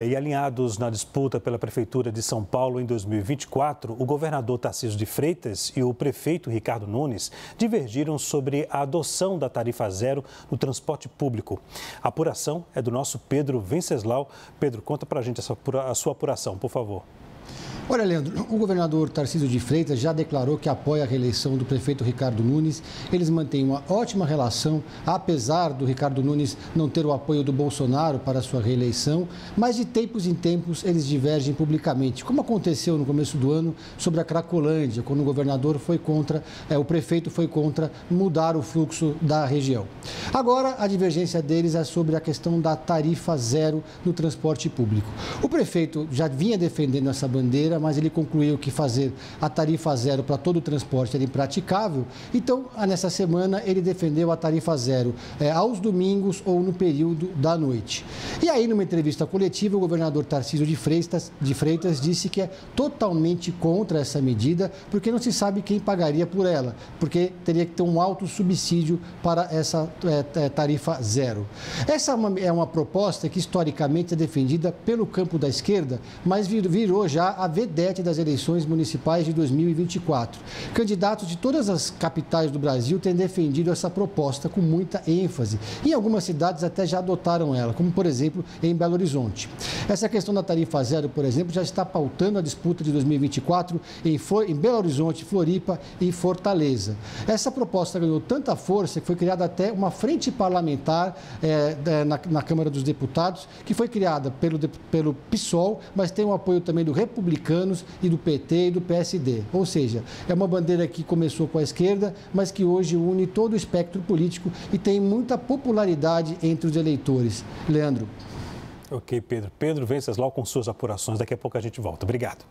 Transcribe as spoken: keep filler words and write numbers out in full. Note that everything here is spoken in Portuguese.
E alinhados na disputa pela Prefeitura de São Paulo em dois mil e vinte e quatro, o governador Tarcísio de Freitas e o prefeito Ricardo Nunes divergiram sobre a adoção da tarifa zero no transporte público. A apuração é do nosso Pedro Venceslau. Pedro, conta pra gente essa, a sua apuração, por favor. Olha, Leandro, o governador Tarcísio de Freitas já declarou que apoia a reeleição do prefeito Ricardo Nunes. Eles mantêm uma ótima relação, apesar do Ricardo Nunes não ter o apoio do Bolsonaro para sua reeleição, mas de tempos em tempos eles divergem publicamente, como aconteceu no começo do ano sobre a Cracolândia, quando o governador foi contra, é, o prefeito foi contra mudar o fluxo da região. Agora, a divergência deles é sobre a questão da tarifa zero no transporte público. O prefeito já vinha defendendo essa bandeira, mas ele concluiu que fazer a tarifa zero para todo o transporte era impraticável. Então, nessa semana, ele defendeu a tarifa zero é, aos domingos ou no período da noite. E aí, numa entrevista coletiva, o governador Tarcísio de Freitas, de Freitas disse que é totalmente contra essa medida, porque não se sabe quem pagaria por ela, porque teria que ter um alto subsídio para essa é, tarifa zero. Essa é uma, é uma proposta que, historicamente, é defendida pelo campo da esquerda, mas vir, virou já a vedeta das eleições municipais de dois mil e vinte e quatro. Candidatos de todas as capitais do Brasil têm defendido essa proposta com muita ênfase. Em algumas cidades até já adotaram ela, como por exemplo em Belo Horizonte. Essa questão da tarifa zero, por exemplo, já está pautando a disputa de dois mil e vinte e quatro em, em Belo Horizonte, Floripa e Fortaleza. Essa proposta ganhou tanta força que foi criada até uma frente parlamentar é, na, na Câmara dos Deputados, que foi criada pelo, pelo P SOL, mas tem o apoio também do Republicanos e do P T e do P S D. Ou seja, é uma bandeira que começou com a esquerda, mas que hoje une todo o espectro político e tem muita popularidade entre os eleitores. Leandro. Ok, Pedro. Pedro Venceslau com suas apurações. Daqui a pouco a gente volta. Obrigado.